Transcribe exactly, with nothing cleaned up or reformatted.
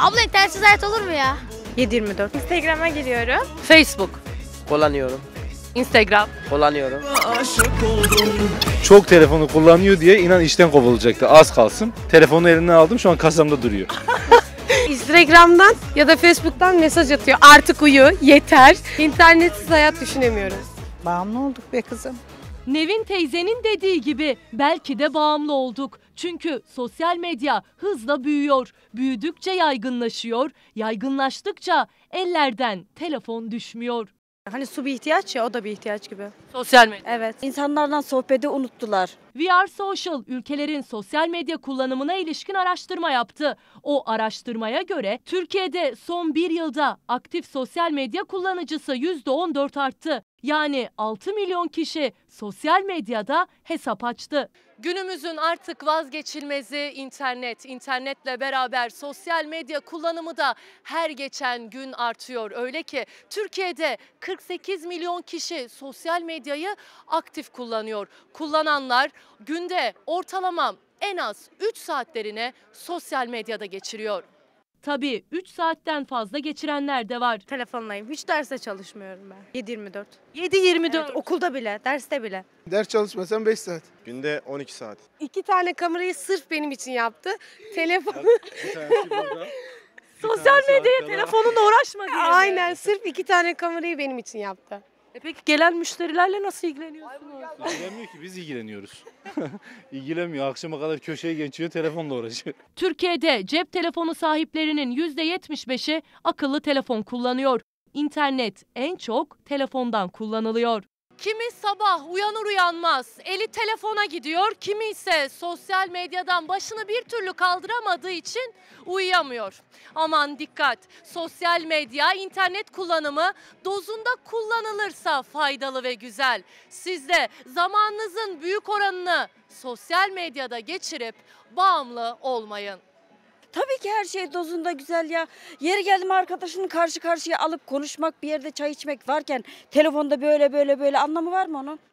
Abla internetsiz hayat olur mu ya? yedi yirmi dört. Instagram'a giriyorum. Facebook. Kullanıyorum. Instagram. Kullanıyorum. Çok telefonu kullanıyor diye inan işten kovulacaktı. Az kalsın. Telefonu elinden aldım, şu an kasamda duruyor. Instagram'dan ya da Facebook'tan mesaj atıyor. Artık uyu, yeter. İnternetsiz hayat düşünemiyorum. Bağımlı olduk be kızım. Nevin teyzenin dediği gibi belki de bağımlı olduk. Çünkü sosyal medya hızla büyüyor. Büyüdükçe yaygınlaşıyor. Yaygınlaştıkça ellerden telefon düşmüyor. Hani su bir ihtiyaç ya, o da bir ihtiyaç gibi. Sosyal medya. Evet. İnsanlardan sohbeti unuttular. We Are Social ülkelerin sosyal medya kullanımına ilişkin araştırma yaptı. O araştırmaya göre Türkiye'de son bir yılda aktif sosyal medya kullanıcısı yüzde on dört arttı. Yani altı milyon kişi sosyal medyada hesap açtı. Günümüzün artık vazgeçilmezi internet. İnternetle beraber sosyal medya kullanımı da her geçen gün artıyor. Öyle ki Türkiye'de kırk sekiz milyon kişi sosyal medyayı aktif kullanıyor. Kullananlar günde ortalama en az üç saatlerine sosyal medyada geçiriyor. Tabii üç saatten fazla geçirenler de var. Telefonlayım. Hiç derse çalışmıyorum ben. yedi yirmi dört. yedi yirmi dört. Evet, okulda bile, derste bile. Ders çalışmasam beş saat. Günde on iki saat. İki tane kamerayı sırf benim için yaptı. Telefonu... Sosyal medyaya telefonunla uğraşma diye. Aynen, sırf iki tane kamerayı benim için yaptı. E peki gelen müşterilerle nasıl ilgileniyorsunuz? İlgilenmiyor ki, biz ilgileniyoruz. İlgilenmiyor, akşama kadar köşeye geçiyor, telefonla uğraşıyor. Türkiye'de cep telefonu sahiplerinin yüzde yetmiş beşi akıllı telefon kullanıyor. İnternet en çok telefondan kullanılıyor. Kimi sabah uyanır uyanmaz eli telefona gidiyor, kimi ise sosyal medyadan başını bir türlü kaldıramadığı için uyuyamıyor. Aman dikkat! Sosyal medya, internet kullanımı dozunda kullanılırsa faydalı ve güzel. Siz de zamanınızın büyük oranını sosyal medyada geçirip bağımlı olmayın. Tabii ki her şey dozunda güzel ya. Yeri geldim arkadaşını karşı karşıya alıp konuşmak, bir yerde çay içmek varken telefonda böyle böyle böyle anlamı var mı onun?